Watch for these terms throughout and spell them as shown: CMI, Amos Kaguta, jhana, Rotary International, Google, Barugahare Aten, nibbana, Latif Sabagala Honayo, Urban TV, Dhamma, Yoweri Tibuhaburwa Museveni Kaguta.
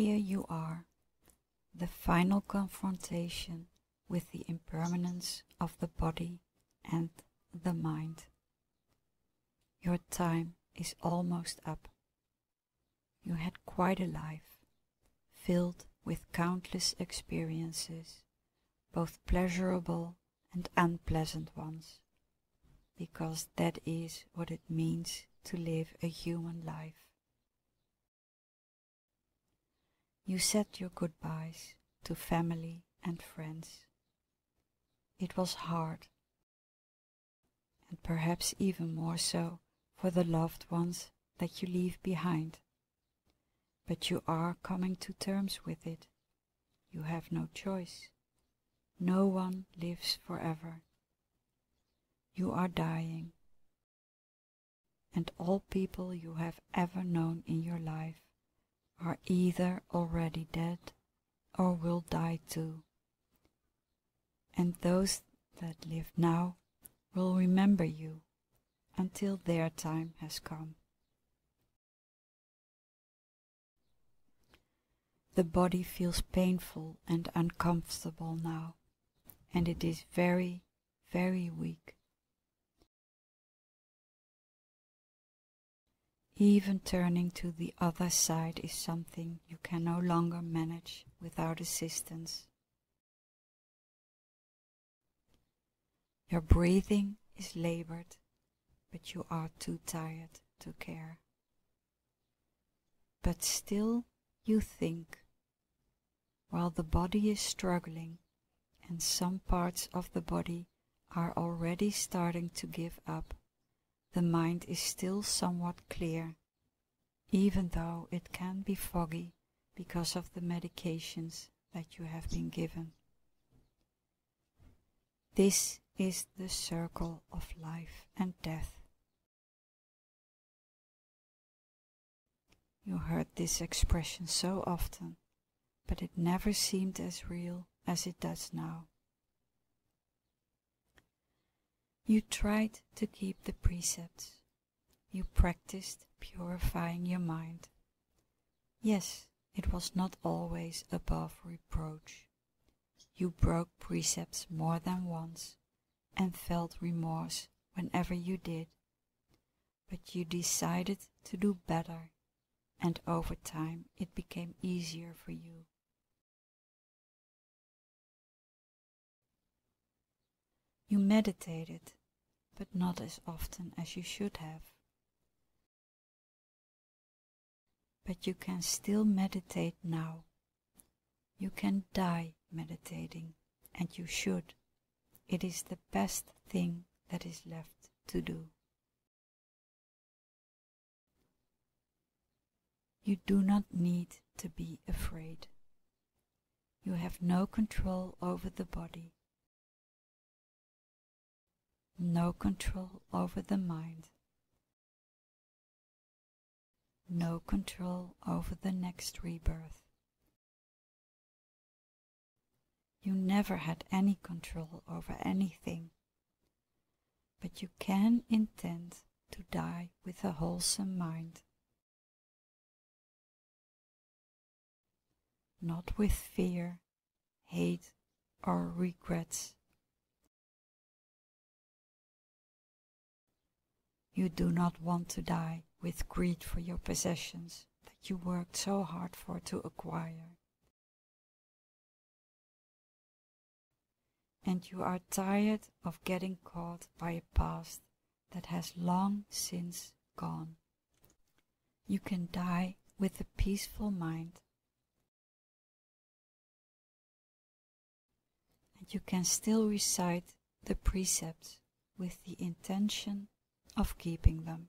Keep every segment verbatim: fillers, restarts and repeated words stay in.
Here you are, the final confrontation with the impermanence of the body and the mind. Your time is almost up. You had quite a life, filled with countless experiences, both pleasurable and unpleasant ones, because that is what it means to live a human life. You said your goodbyes to family and friends. It was hard, and perhaps even more so for the loved ones that you leave behind. But you are coming to terms with it. You have no choice. No one lives forever. You are dying, and all people you have ever known in your life are either already dead or will die too. And those that live now will remember you until their time has come. The body feels painful and uncomfortable now, and it is very, very weak. Even turning to the other side is something you can no longer manage without assistance. Your breathing is labored, but you are too tired to care. But still you think, while the body is struggling and some parts of the body are already starting to give up, the mind is still somewhat clear, even though it can be foggy because of the medications that you have been given. This is the circle of life and death. You heard this expression so often, but it never seemed as real as it does now. You tried to keep the precepts. You practiced purifying your mind. Yes, it was not always above reproach. You broke precepts more than once and felt remorse whenever you did. But you decided to do better, and over time it became easier for you. You meditated, but not as often as you should have. But you can still meditate now. You can die meditating, and you should. It is the best thing that is left to do. You do not need to be afraid. You have no control over the body, no control over the mind, no control over the next rebirth. You never had any control over anything, but you can intend to die with a wholesome mind, not with fear, hate, or regrets. You do not want to die with greed for your possessions that you worked so hard for to acquire. And you are tired of getting caught by a past that has long since gone. You can die with a peaceful mind. And you can still recite the precepts with the intention of keeping them.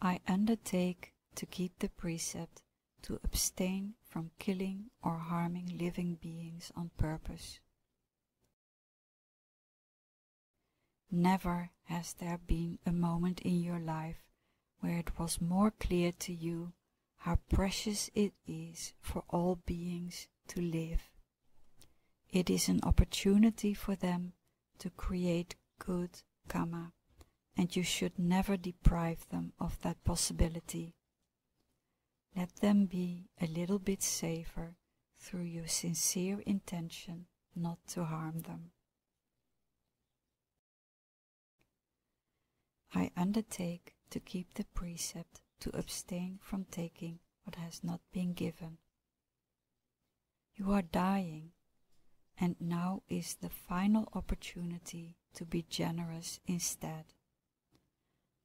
I undertake to keep the precept to abstain from killing or harming living beings on purpose. Never has there been a moment in your life where it was more clear to you how precious it is for all beings to live. It is an opportunity for them to create good karma and you should never deprive them of that possibility. Let them be a little bit safer through your sincere intention not to harm them. I undertake to keep the precept to abstain from taking what has not been given. You are dying, and now is the final opportunity to be generous instead.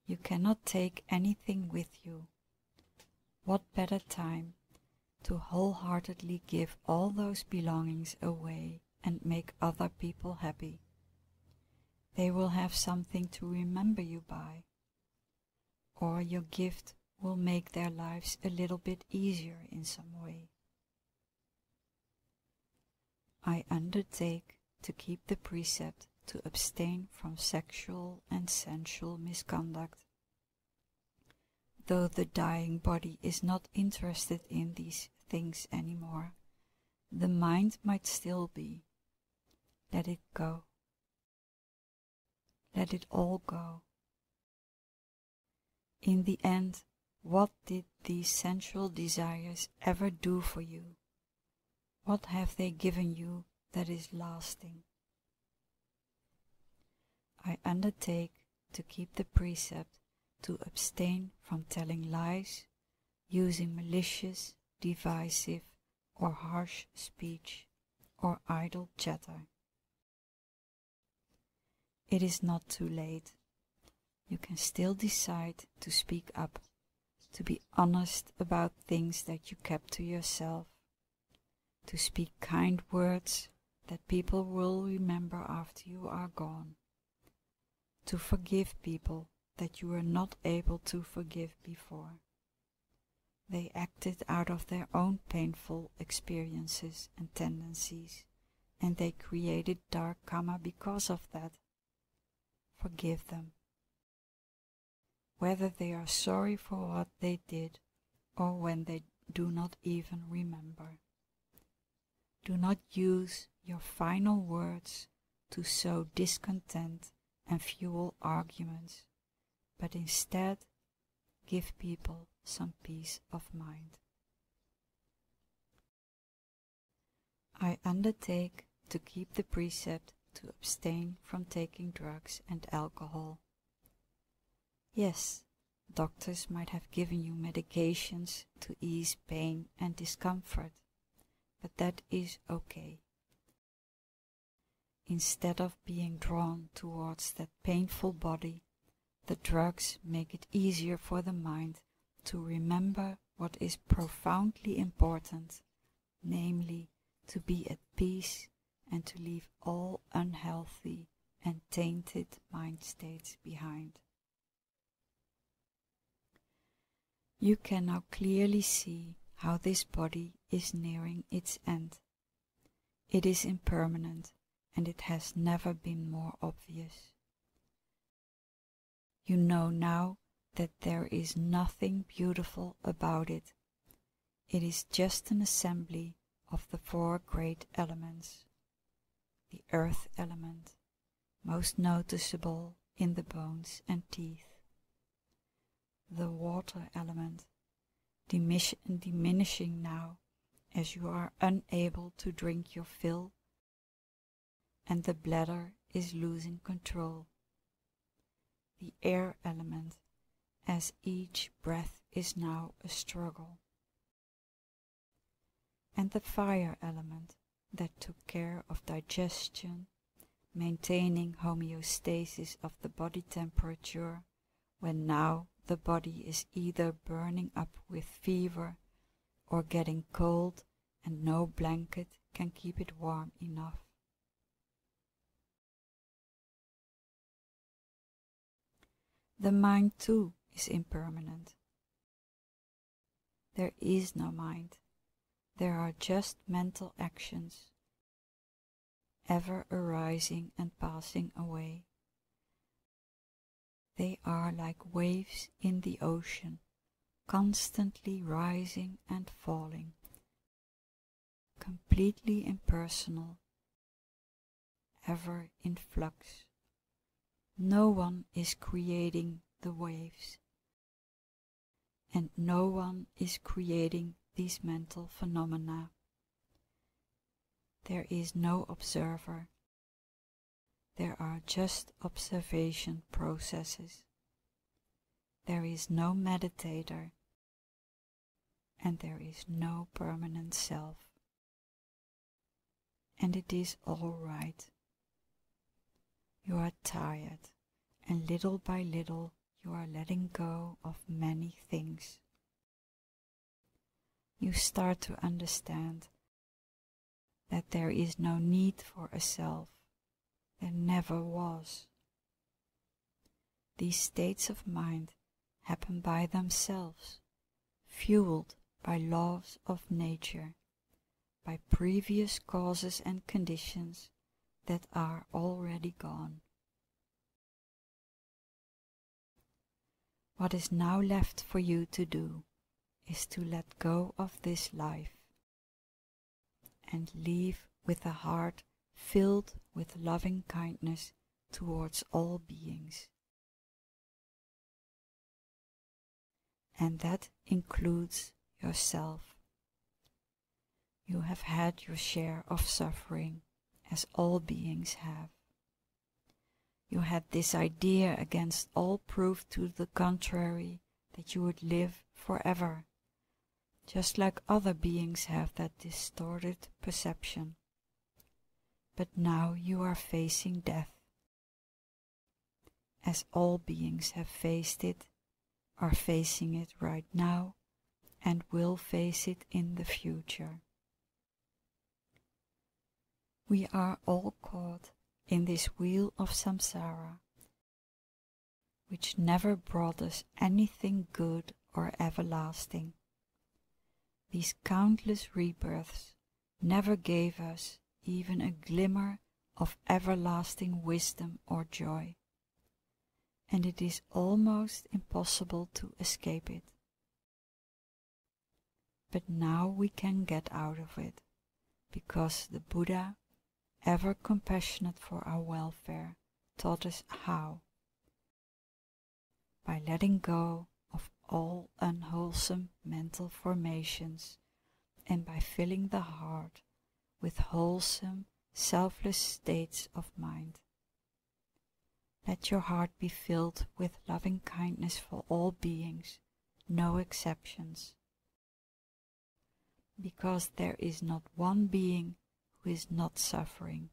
You cannot take anything with you. What better time to wholeheartedly give all those belongings away and make other people happy. They will have something to remember you by, or your gift will make their lives a little bit easier in some way. I undertake to keep the precept to abstain from sexual and sensual misconduct. Though the dying body is not interested in these things anymore, the mind might still be. Let it go. Let it all go. In the end, what did these sensual desires ever do for you? What have they given you that is lasting? I undertake to keep the precept to abstain from telling lies, using malicious, divisive, or harsh speech, or idle chatter. It is not too late. You can still decide to speak up, to be honest about things that you kept to yourself, to speak kind words that people will remember after you are gone, to forgive people that you were not able to forgive before. They acted out of their own painful experiences and tendencies, and they created dark karma because of that. Forgive them. Whether they are sorry for what they did, or when they do not even remember. Do not use your final words to sow discontent and fuel arguments, but instead give people some peace of mind. I undertake to keep the precept to abstain from taking drugs and alcohol. Yes, doctors might have given you medications to ease pain and discomfort, but that is okay. Instead of being drawn towards that painful body, the drugs make it easier for the mind to remember what is profoundly important, namely to be at peace and to leave all unhealthy and tainted mind states behind. You can now clearly see how this body is nearing its end. It is impermanent, and it has never been more obvious. You know now that there is nothing beautiful about it. It is just an assembly of the four great elements. The earth element, most noticeable in the bones and teeth. The water element, diminish diminishing now as you are unable to drink your fill, and the bladder is losing control. The air element, as each breath is now a struggle. And the fire element, that took care of digestion, maintaining homeostasis of the body temperature, when now the body is either burning up with fever or getting cold and no blanket can keep it warm enough. The mind, too, is impermanent. There is no mind. There are just mental actions, ever arising and passing away. They are like waves in the ocean, constantly rising and falling, completely impersonal, ever in flux. No one is creating the waves, and no one is creating these mental phenomena. There is no observer. There are just observation processes. There is no meditator, and there is no permanent self. And it is all right. You are tired, and little by little you are letting go of many things. You start to understand that there is no need for a self. There never was. These states of mind happen by themselves, fueled by laws of nature, by previous causes and conditions that are already gone. What is now left for you to do is to let go of this life and leave with a heart filled with loving kindness towards all beings. And that includes yourself. You have had your share of suffering, as all beings have. You had this idea against all proof to the contrary that you would live forever, just like other beings have that distorted perception. But now you are facing death, as all beings have faced it, are facing it right now, and will face it in the future. We are all caught in this wheel of samsara, which never brought us anything good or everlasting. These countless rebirths never gave us even a glimmer of everlasting wisdom or joy, and it is almost impossible to escape it. But now we can get out of it, because the Buddha, ever compassionate for our welfare, taught us how. By letting go of all unwholesome mental formations, and by filling the heart with wholesome, selfless states of mind. Let your heart be filled with loving kindness for all beings, no exceptions. Because there is not one being who is not suffering,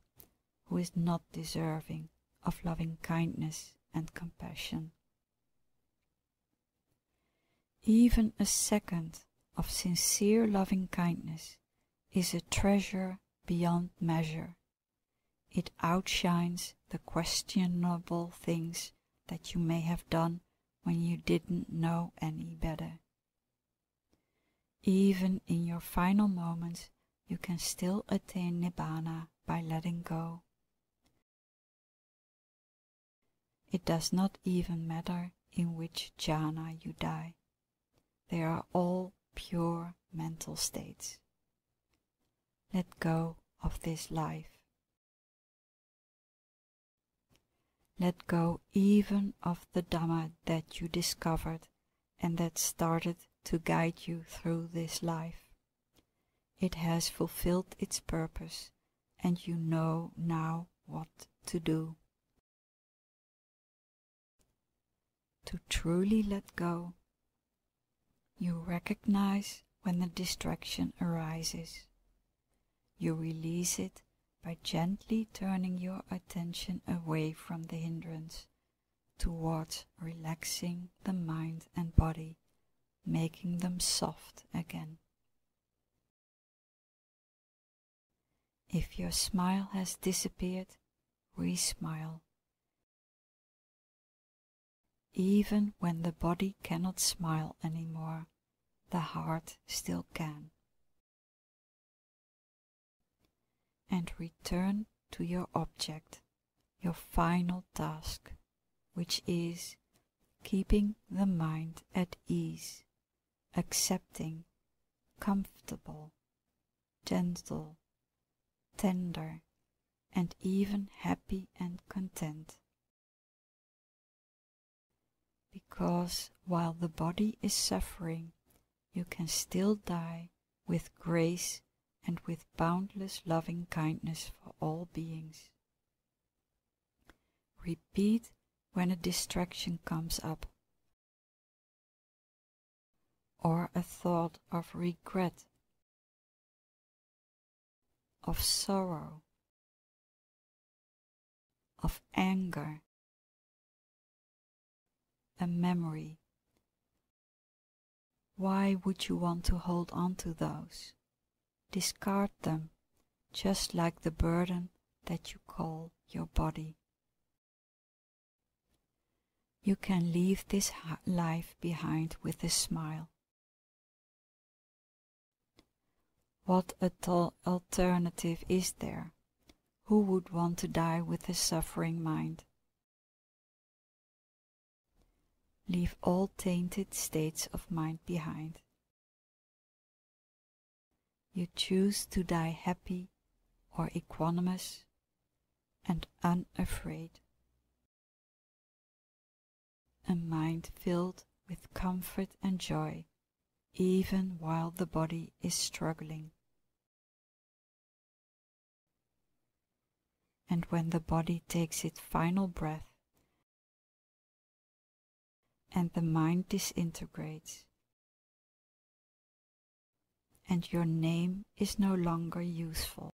who is not deserving of loving kindness and compassion. Even a second of sincere loving kindness is a treasure beyond measure. It outshines the questionable things that you may have done when you didn't know any better. Even in your final moments, you can still attain nibbana by letting go. It does not even matter in which jhana you die. They are all pure mental states. Let go of this life. Let go even of the Dhamma that you discovered and that started to guide you through this life. It has fulfilled its purpose, and you know now what to do. To truly let go, you recognize when the distraction arises. You release it by gently turning your attention away from the hindrance, towards relaxing the mind and body, making them soft again. If your smile has disappeared, re-smile. Even when the body cannot smile anymore, the heart still can. And return to your object, your final task, which is keeping the mind at ease, accepting, comfortable, gentle, tender, and even happy and content. because while the body is suffering, you can still die with grace and with boundless loving kindness for all beings. Repeat when a distraction comes up, or a thought of regret, of sorrow, of anger, a memory. Why would you want to hold on to those? Discard them, just like the burden that you call your body. You can leave this life behind with a smile. What alternative is there? Who would want to die with a suffering mind? Leave all tainted states of mind behind. You choose to die happy or equanimous and unafraid. A mind filled with comfort and joy, even while the body is struggling. And when the body takes its final breath, and the mind disintegrates, and your name is no longer useful.